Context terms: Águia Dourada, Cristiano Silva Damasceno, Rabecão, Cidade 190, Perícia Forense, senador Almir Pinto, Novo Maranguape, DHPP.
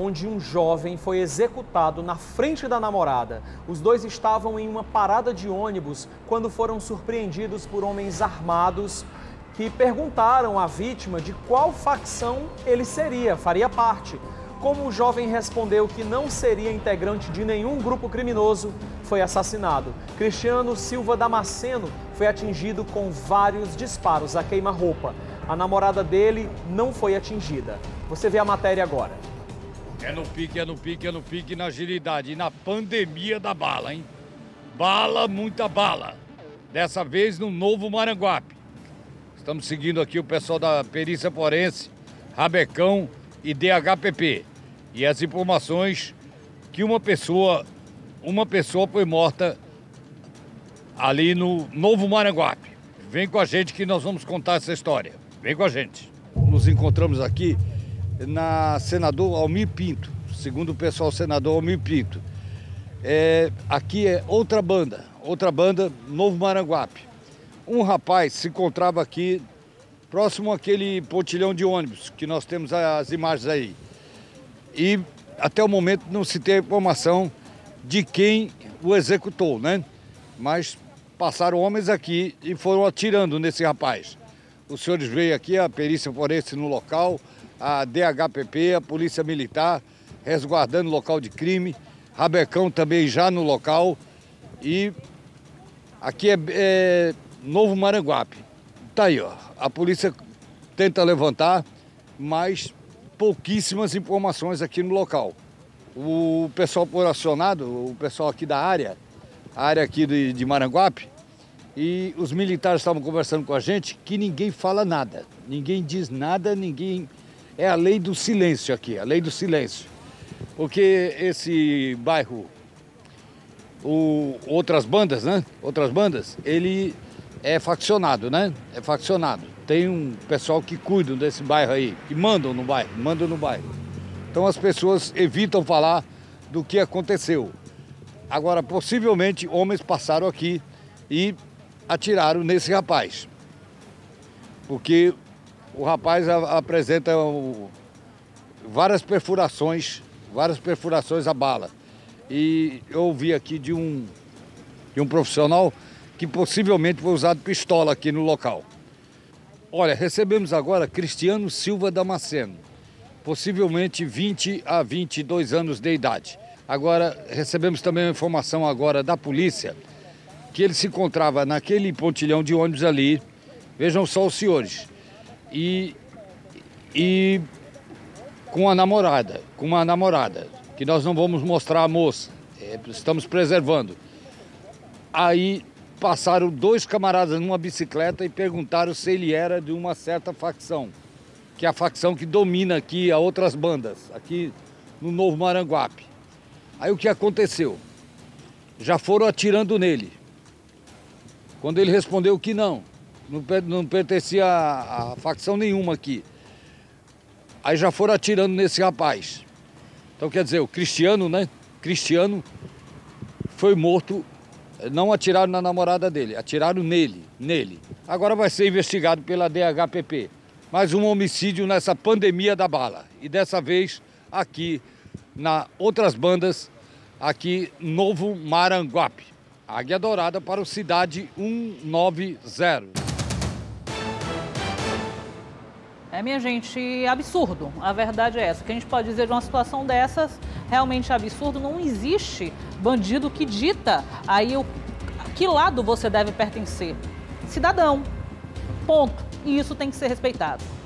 onde um jovem foi executado na frente da namorada. Os dois estavam em uma parada de ônibus quando foram surpreendidos por homens armados que perguntaram à vítima de qual facção ele faria parte. Como o jovem respondeu que não seria integrante de nenhum grupo criminoso, foi assassinado. Cristiano Silva Damasceno foi atingido com vários disparos a queima-roupa. A namorada dele não foi atingida. Você vê a matéria agora. É no pique, na agilidade, na pandemia da bala, hein? Bala, muita bala. Dessa vez no Novo Maranguape. Estamos seguindo aqui o pessoal da Perícia Forense, Rabecão e DHPP. E as informações que uma pessoa foi morta ali no Novo Maranguape. Vem com a gente que nós vamos contar essa história. Vem com a gente. Nos encontramos aqui na senador Almir Pinto, segundo o pessoal, senador Almir Pinto. Aqui é outra banda, Novo Maranguape. Um rapaz se encontrava aqui próximo àquele pontilhão de ônibus, que nós temos as imagens aí. E até o momento não se tem informação de quem o executou, né? Mas passaram homens aqui e foram atirando nesse rapaz. Os senhores veio aqui, a perícia forense no local, a DHPP, a Polícia Militar, resguardando o local de crime, Rabecão também já no local. E aqui é Novo Maranguape. Tá aí, ó. A polícia tenta levantar, mas pouquíssimas informações aqui no local. O pessoal foi acionado, o pessoal aqui da área, a área aqui de Maranguape, e os militares estavam conversando com a gente que ninguém fala nada, ninguém diz nada, ninguém... É a lei do silêncio aqui, a lei do silêncio. Porque esse bairro, outras bandas, ele... é faccionado, né? É faccionado. Tem um pessoal que cuida desse bairro aí, que mandam no bairro. Então as pessoas evitam falar do que aconteceu. Agora, possivelmente, homens passaram aqui e atiraram nesse rapaz. Porque o rapaz apresenta várias perfurações à bala. E eu ouvi aqui de um profissional que possivelmente foi usado pistola aqui no local. Olha, recebemos agora Cristiano Silva Damasceno, possivelmente 20 a 22 anos de idade. Agora, recebemos também uma informação agora da polícia, que ele se encontrava naquele pontilhão de ônibus ali, vejam só os senhores, e com uma namorada, que nós não vamos mostrar a moça, estamos preservando. Aí passaram dois camaradas numa bicicleta e perguntaram se ele era de uma certa facção, que é a facção que domina aqui a outras bandas, aqui no Novo Maranguape. Aí o que aconteceu? Já foram atirando nele. Quando ele respondeu que não pertencia a facção nenhuma aqui. Aí já foram atirando nesse rapaz. Então quer dizer, o Cristiano, né? Cristiano foi morto. Não atiraram na namorada dele, atiraram nele. Agora vai ser investigado pela DHPP. Mais um homicídio nessa pandemia da bala. E dessa vez aqui, na Outras Bandas, aqui Novo Maranguape. Águia Dourada para o Cidade 190. Minha gente, absurdo. A verdade é essa. O que a gente pode dizer de uma situação dessas, realmente absurdo. Não existe bandido que dita aí que lado você deve pertencer. Cidadão. Ponto. E isso tem que ser respeitado.